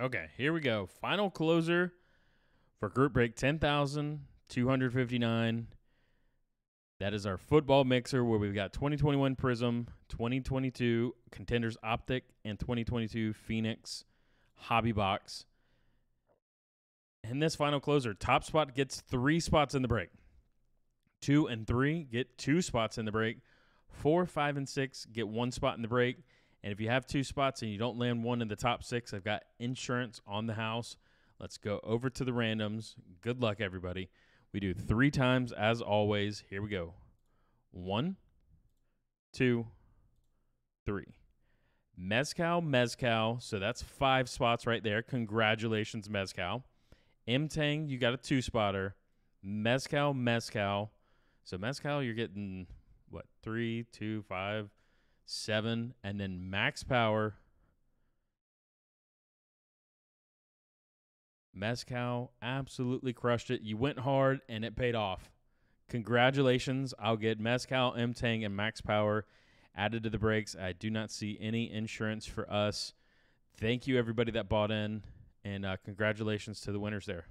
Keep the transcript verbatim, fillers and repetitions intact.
Okay, here we go. Final closer for group break ten thousand two hundred fifty-nine. That is our football mixer where we've got twenty twenty-one PRIZM, twenty twenty-two Contenders OPTIC, and twenty twenty-two PHOENIX Hobby Box. In this final closer, top spot gets three spots in the break. Two and three get two spots in the break. Four, five, and six get one spot in the break. And if you have two spots and you don't land one in the top six, I've got insurance on the house. Let's go over to the randoms. Good luck, everybody. We do three times as always. Here we go. One, two, three. Mezcal, Mezcal. So that's five spots right there. Congratulations, Mezcal. M-Tang, you got a two-spotter. Mezcal, Mezcal. So Mezcal, you're getting, what, three, two, five, seven, and then Max Power. Mezcal absolutely crushed it. You went hard, and it paid off. Congratulations. I'll get Mezcal, M-Tang, and Max Power added to the breaks. I do not see any insurance for us. Thank you, everybody that bought in, and uh, congratulations to the winners there.